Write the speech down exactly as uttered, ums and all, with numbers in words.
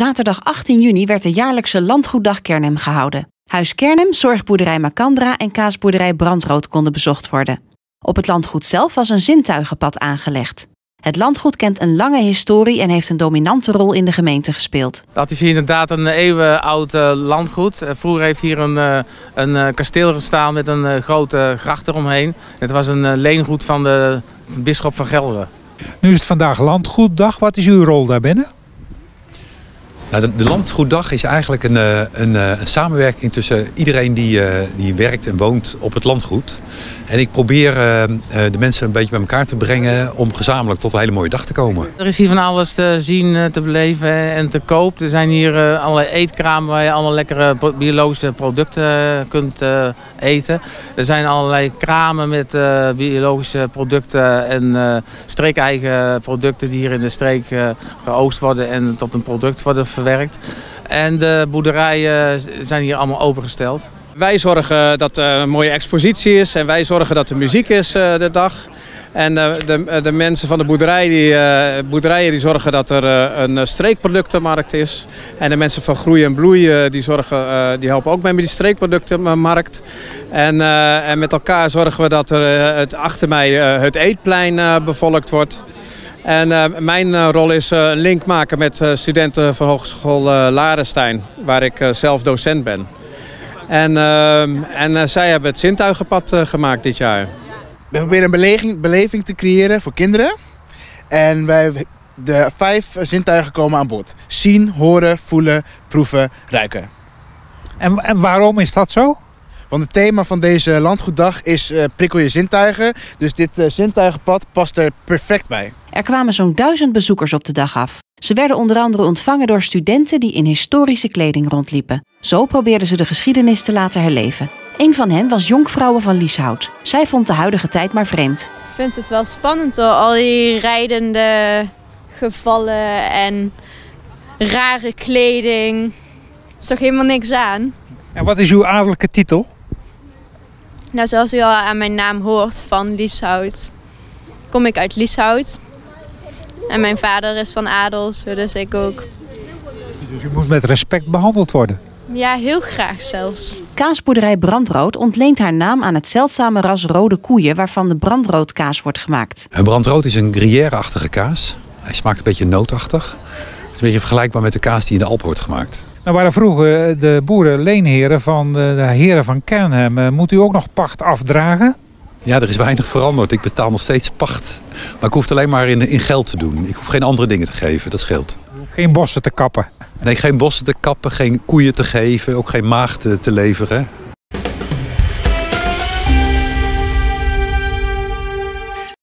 Zaterdag achttien juni werd de jaarlijkse Landgoeddag Kernhem gehouden. Huis Kernhem, zorgboerderij Macandra en kaasboerderij Brandrood konden bezocht worden. Op het landgoed zelf was een zintuigenpad aangelegd. Het landgoed kent een lange historie en heeft een dominante rol in de gemeente gespeeld. Dat is hier inderdaad een eeuwenoud landgoed. Vroeger heeft hier een, een kasteel gestaan met een grote gracht eromheen. Het was een leengoed van de bisschop van Gelre. Nu is het vandaag Landgoeddag. Wat is uw rol daarbinnen? Nou, de Landgoeddag is eigenlijk een, een, een samenwerking tussen iedereen die, die werkt en woont op het landgoed. En ik probeer uh, de mensen een beetje bij elkaar te brengen om gezamenlijk tot een hele mooie dag te komen. Er is hier van alles te zien, te beleven en te koop. Er zijn hier uh, allerlei eetkramen waar je allemaal lekkere biologische producten kunt uh, eten. Er zijn allerlei kramen met uh, biologische producten en uh, streekeigen producten die hier in de streek uh, geoogst worden en tot een product worden verwerkt. En de boerderijen zijn hier allemaal opengesteld. Wij zorgen dat er een mooie expositie is en wij zorgen dat er muziek is uh, de dag. En uh, de, de mensen van de boerderij die, uh, boerderijen die zorgen dat er uh, een streekproductenmarkt is. En de mensen van Groei en Bloei uh, die, zorgen, uh, die helpen ook mee met die streekproductenmarkt. En, uh, en met elkaar zorgen we dat er uh, het, achter mij uh, het eetplein uh, bevolkt wordt. En uh, mijn uh, rol is uh, een link maken met uh, studenten van Hogeschool uh, Larenstein, waar ik uh, zelf docent ben. En, uh, en uh, zij hebben het zintuigenpad uh, gemaakt dit jaar. We proberen een beleving, beleving te creëren voor kinderen. En wij, de vijf zintuigen komen aan bod. Zien, horen, voelen, proeven, ruiken. En, en waarom is dat zo? Want het thema van deze Landgoeddag is uh, prikkel je zintuigen. Dus dit uh, zintuigenpad past er perfect bij. Er kwamen zo'n duizend bezoekers op de dag af. Ze werden onder andere ontvangen door studenten die in historische kleding rondliepen. Zo probeerden ze de geschiedenis te laten herleven. Een van hen was jonkvrouwe van Lieshout. Zij vond de huidige tijd maar vreemd. Ik vind het wel spannend hoor, al die rijdende gevallen en rare kleding. Er is toch helemaal niks aan. En wat is uw adellijke titel? Nou, zoals u al aan mijn naam hoort, van Lieshout, kom ik uit Lieshout. En mijn vader is van adel, dus ik ook. Dus u moet met respect behandeld worden? Ja, heel graag zelfs. Kaasboerderij Brandrood ontleent haar naam aan het zeldzame ras rode koeien waarvan de brandroodkaas wordt gemaakt. Een brandrood is een gruyère-achtige kaas. Hij smaakt een beetje nootachtig. Het is een beetje vergelijkbaar met de kaas die in de Alpen wordt gemaakt. Nou waren vroeger de boeren leenheren van de heren van Kernhem. Moet u ook nog pacht afdragen? Ja, er is weinig veranderd. Ik betaal nog steeds pacht. Maar ik hoef het alleen maar in, in geld te doen. Ik hoef geen andere dingen te geven, dat scheelt. Geen bossen te kappen? Nee, geen bossen te kappen, geen koeien te geven, ook geen maagden te leveren.